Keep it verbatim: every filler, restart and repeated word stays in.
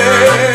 Gele